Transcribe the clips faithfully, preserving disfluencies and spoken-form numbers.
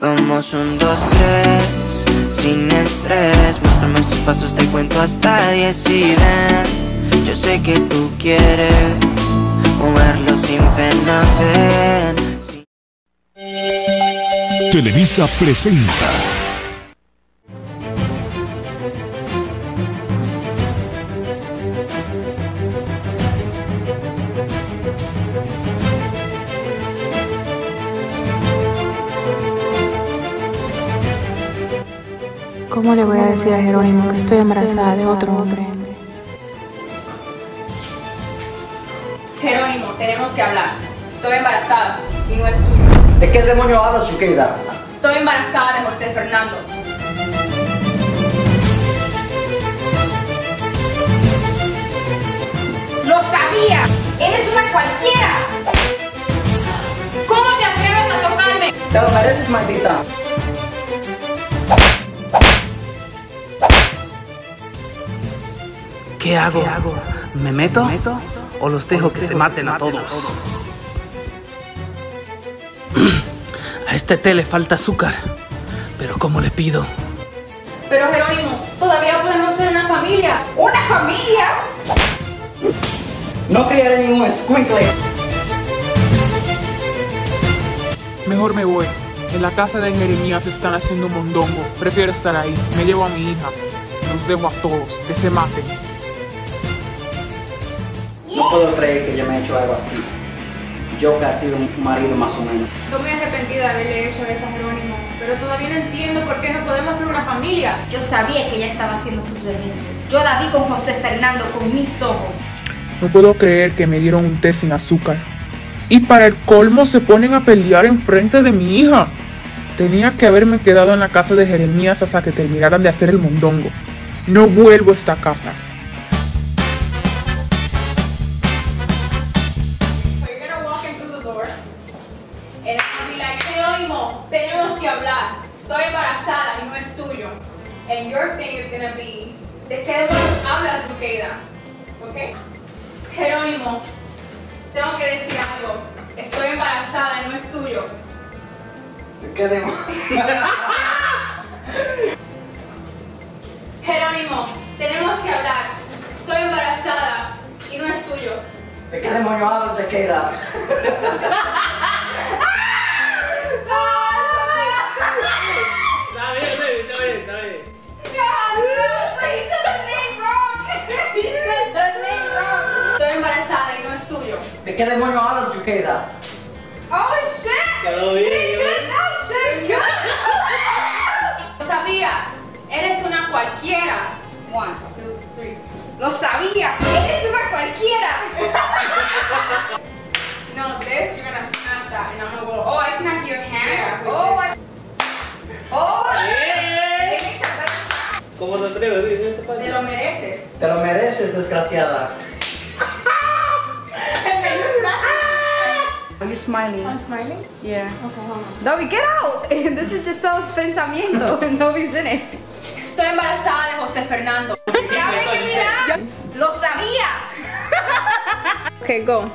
Vamos un, dos, tres, sin estrés. Muéstrame sus pasos, te cuento hasta diez y ven. Yo sé que tú quieres moverlo sin pena, ven sin... Televisa presenta ¿Cómo le voy a decir a Jerónimo que estoy embarazada de otro hombre? Jerónimo, tenemos que hablar. Estoy embarazada y no es tuyo. ¿De qué demonio hablas, Bekeida? Estoy embarazada de José Fernando. ¡Lo sabía! ¡Eres una cualquiera! ¿Cómo te atreves a tocarme? Te lo mereces, maldita. ¿Qué hago? ¿Qué hago? ¿Me meto? ¿Me meto? ¿O los dejo, o los dejo que, que se maten, maten a todos? A todos. A este té le falta azúcar. Pero ¿cómo le pido? Pero Jerónimo, todavía podemos ser una familia. ¿Una familia? No criaré ningún escuincle. Mejor me voy. En la casa de Jeremías están haciendo un mondongo. Prefiero estar ahí. Me llevo a mi hija. Los dejo a todos. Que se maten. No puedo creer que ella me haya hecho algo así. Yo que ha sido un marido más o menos. Estoy muy arrepentida de haberle hecho eso a Jerónimo, pero todavía no entiendo por qué no podemos ser una familia. Yo sabía que ella estaba haciendo sus berrinches. Yo la vi con José Fernando con mis ojos. No puedo creer que me dieron un té sin azúcar. Y para el colmo se ponen a pelear enfrente de mi hija. Tenía que haberme quedado en la casa de Jeremías hasta que terminaran de hacer el mondongo. No vuelvo a esta casa. Estoy embarazada y no es tuyo. And your thing is gonna be de qué demonios hablas, Bekeida. ¿Ok? Jerónimo, tengo que decir algo. Estoy embarazada y no es tuyo. ¿De qué demonios? Jerónimo, tenemos que hablar. Estoy embarazada y no es tuyo. ¿De qué demonios hablas, Bekeida? ¿De qué demonios hablas, Bekeida? ¡Oh, shit! ¡Quedó bien! ¡Qué ¡Lo sabía! ¡Eres una cualquiera! One, two, three. ¡Lo sabía! ¡Eres una cualquiera! No, this, you're gonna snap that and I'm gonna go, oh, I snapped your hand. Yeah, oh, I... Oh, yeah. Yeah. ¿Cómo te atreves a decir eso? Te lo mereces. Te lo mereces, desgraciada. Are you smiling? I'm smiling? Yeah. Okay, hold on. Dobby, get out! This is just Saul's pensamiento. Dobby's in it. Estoy embarazada de José Fernando. ¡Lo sabía! Okay, go.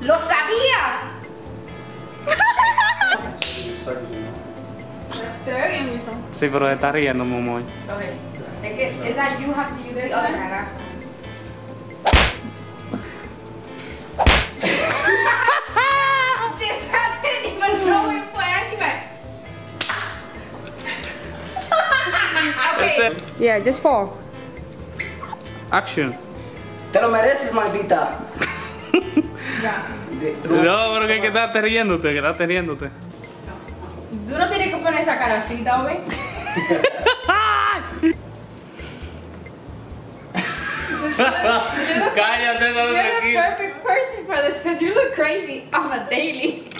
¡Lo sabía! Sí, pero está riendo muy. Okay. Is that you have to use the other hand? Yeah, just fall. Action. Te lo mereces, maldita. No, pero que quedaste riéndote, quedaste riéndote. Tú no tienes que poner esa cara así, güey. Cállate, no lo You're the perfect person for this because you look crazy on a daily.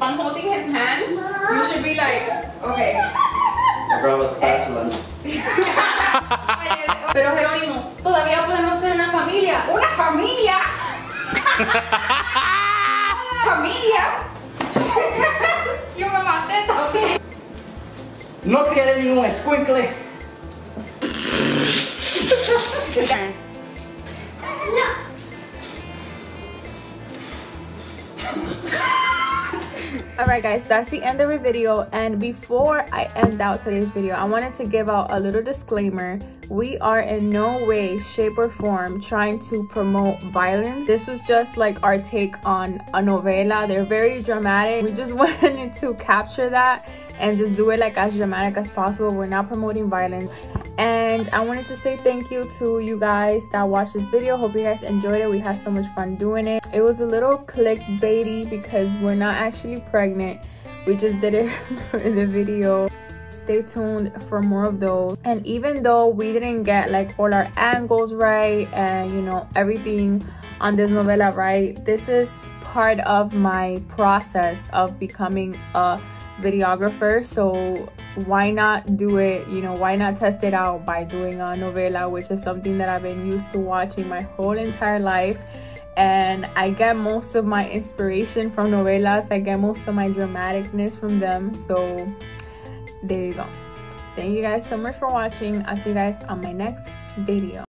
I'm holding his hand. You should be like, okay. I brought a spatula. Pero Jerónimo, todavía podemos ser una familia. Una familia. Una familia. Yo me maté también. No quiere ningún escuincle. No. Alright guys, that's the end of our video, and before I end out today's video, I wanted to give out a little disclaimer. We are in no way, shape or form trying to promote violence. This was just like our take on a novela. They're very dramatic. We just wanted to capture that and just do it like as dramatic as possible. We're not promoting violence. And I wanted to say thank you to you guys that watched this video. Hope you guys enjoyed it. We had so much fun doing it. It was a little clickbaity because we're not actually pregnant. We just did it for the video. Stay tuned for more of those. And even though we didn't get like all our angles right and you know everything on this novela right, this is part of my process of becoming a videographer, so why not do it, you know, why not test it out by doing a novela, which is something that I've been used to watching my whole entire life. And I get most of my inspiration from novelas. I get most of my dramaticness from them. So there you go. Thank you guys so much for watching. I'll see you guys on my next video.